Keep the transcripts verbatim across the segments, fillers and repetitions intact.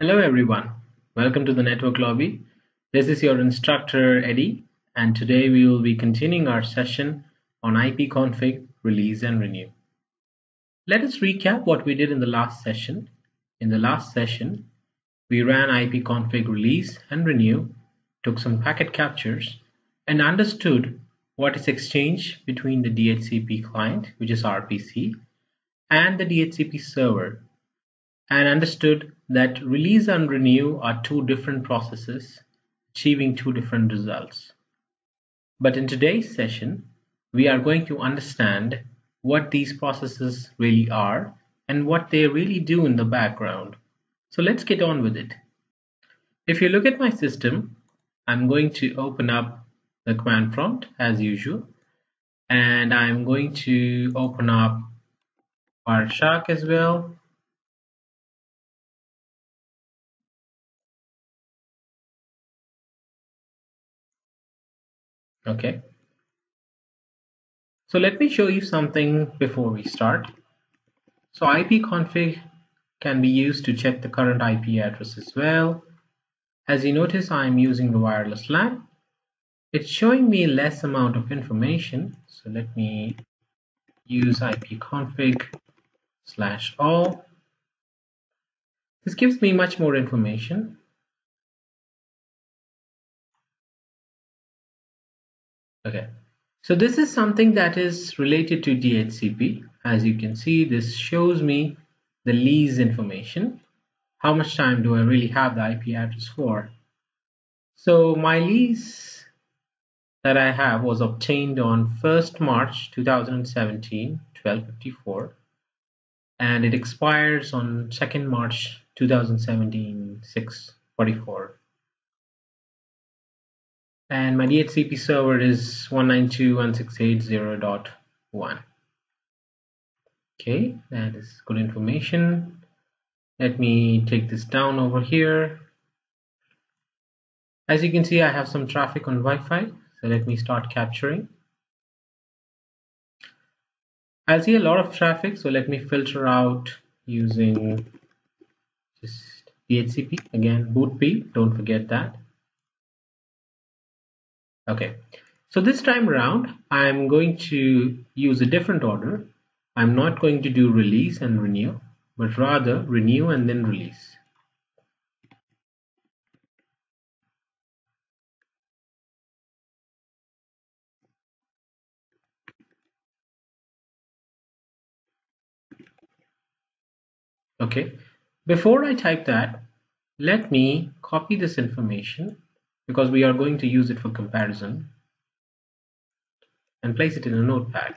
Hello everyone, welcome to the Network Lobby. This is your instructor Eddie, and today we will be continuing our session on ipconfig, release and renew. Let us recap what we did in the last session. In the last session, we ran ipconfig release and renew, took some packet captures, and understood what is exchanged between the D H C P client, which is R P C, and the D H C P server, and understood that release and renew are two different processes achieving two different results. But in today's session, we are going to understand what these processes really are and what they really do in the background. So let's get on with it. If you look at my system, I'm going to open up the command prompt as usual, and I'm going to open up Wireshark as well. Okay, so let me show you something before we start. So ipconfig can be used to check the current I P address as well. As you notice, I'm using the wireless LAN. It's showing me less amount of information, so let me use ipconfig slash all. This gives me much more information. Okay, so this is something that is related to D H C P. As you can see, this shows me the lease information. How much time do I really have the I P address for? So my lease that I have was obtained on first March two thousand seventeen, twelve fifty-four, and it expires on second March two thousand seventeen, six forty-four. And my D H C P server is one ninety-two dot one sixty-eight dot zero dot one. Okay, that is good information. Let me take this down over here. As you can see, I have some traffic on Wi-Fi, so let me start capturing. I see a lot of traffic, so let me filter out using just D H C P. Again, BOOTP, don't forget that. Okay, so this time around, I'm going to use a different order. I'm not going to do release and renew, but rather renew and then release. Okay, before I type that, let me copy this information, because we are going to use it for comparison, and place it in a notepad.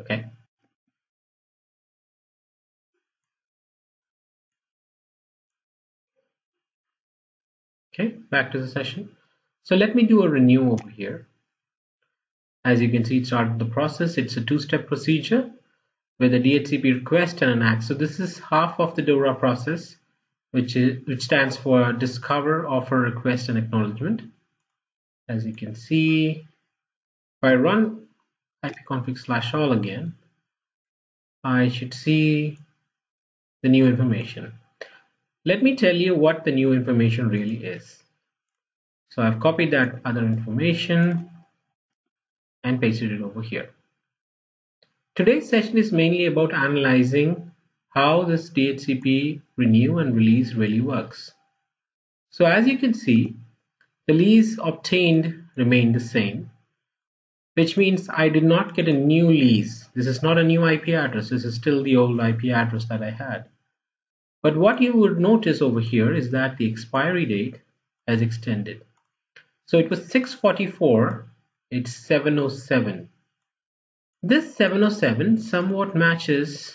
Okay. Okay, back to the session. So let me do a renew over here. As you can see, it started the process. It's a two-step procedure with a D H C P request and an act. So this is half of the DORA process, which is, which stands for discover, offer, request, and acknowledgement. As you can see, if I run ipconfig slash all again, I should see the new information. Let me tell you what the new information really is. So I've copied that other information and pasted it over here. Today's session is mainly about analyzing how this D H C P renew and release really works. So as you can see, the lease obtained remained the same, which means I did not get a new lease. This is not a new I P address. This is still the old I P address that I had. But what you would notice over here is that the expiry date has extended. So it was six forty-four, it's seven oh seven. This seven oh seven somewhat matches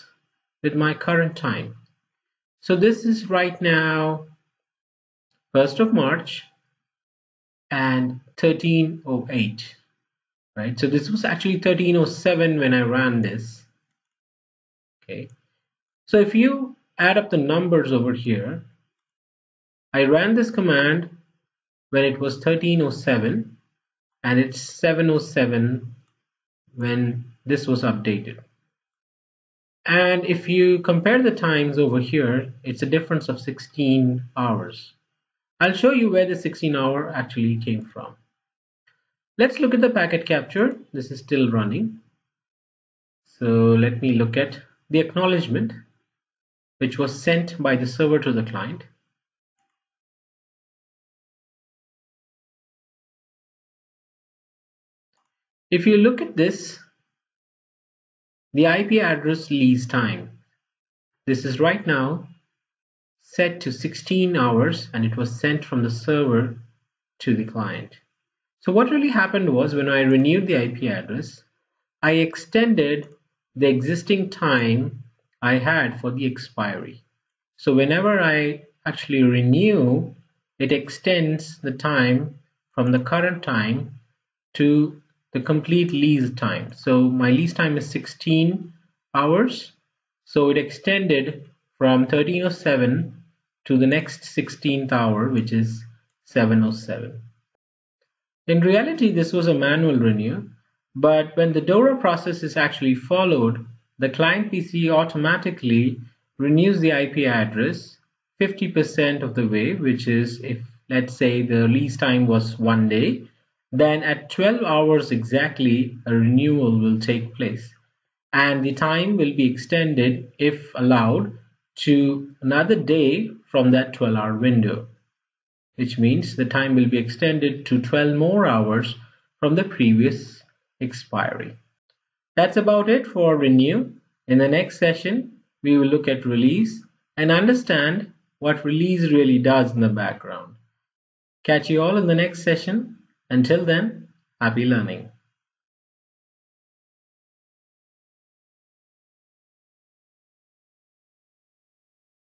with my current time. So this is right now first of March and thirteen oh eight, right? So this was actually thirteen oh seven when I ran this. Okay. So if you add up the numbers over here, I ran this command when it was thirteen oh seven, and it's seven oh seven when this was updated, And if you compare the times over here, it's a difference of sixteen hours. I'll show you where the sixteen hour actually came from. Let's look at the packet capture. This is still running. So let me look at the acknowledgement, which was sent by the server to the client. If you look at this, the I P address lease time, this is right now set to sixteen hours, and it was sent from the server to the client. So what really happened was, when I renewed the I P address, I extended the existing time I had for the expiry. So whenever I actually renew, it extends the time from the current time to the complete lease time. So my lease time is sixteen hours. So it extended from thirteen oh seven to the next sixteenth hour, which is seven oh seven. In reality, this was a manual renew, but when the DORA process is actually followed, the client P C automatically renews the I P address fifty percent of the way, which is, if let's say the lease time was one day, then at twelve hours exactly, a renewal will take place. And the time will be extended, if allowed, to another day from that twelve hour window, which means the time will be extended to twelve more hours from the previous expiry. That's about it for renew. In the next session, we will look at release and understand what release really does in the background. Catch you all in the next session. Until then, happy learning.